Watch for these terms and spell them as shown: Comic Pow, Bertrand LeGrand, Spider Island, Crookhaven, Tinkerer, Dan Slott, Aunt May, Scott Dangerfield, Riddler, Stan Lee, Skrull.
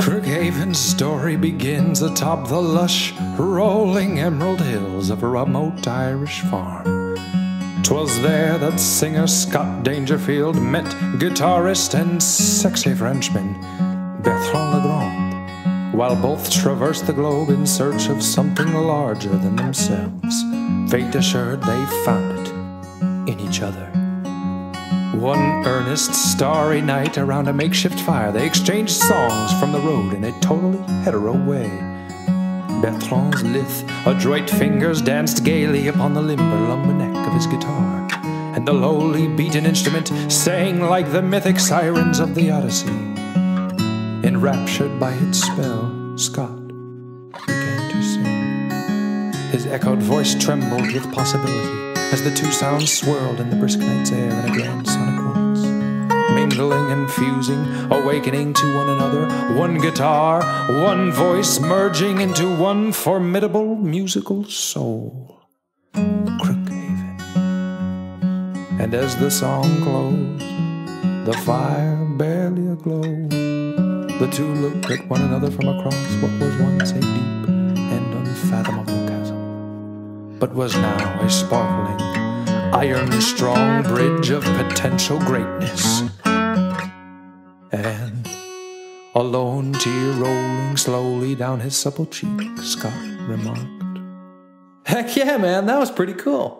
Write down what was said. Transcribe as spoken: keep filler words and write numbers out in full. Crookhaven's story begins atop the lush, rolling emerald hills of a remote Irish farm. 'Twas there that singer Scott Dangerfield met guitarist and sexy Frenchman Bertrand LeGrand, while both traversed the globe in search of something larger than themselves. Fate assured, they found it in each other. One earnest, starry night around a makeshift fire, they exchanged songs from the road in a totally hetero way. Bertrand's lithe, adroit fingers danced gaily upon the limber lumber neck of his guitar, and the lowly beaten instrument sang like the mythic sirens of the Odyssey. Enraptured by its spell, Scott began to sing. His echoed voice trembled with possibility as the two sounds swirled in the brisk night's air in a grand sonic waltz, mingling and fusing, awakening to one another, one guitar, one voice, merging into one formidable musical soul, Crookhaven. And as the song closed, the fire barely aglow, the two looked at one another from across what was once a deep and unfathomable chasm, but was now a sparkling, iron-strong bridge of potential greatness. And a lone tear rolling slowly down his supple cheek, Scott remarked, "Heck yeah, man, that was pretty cool."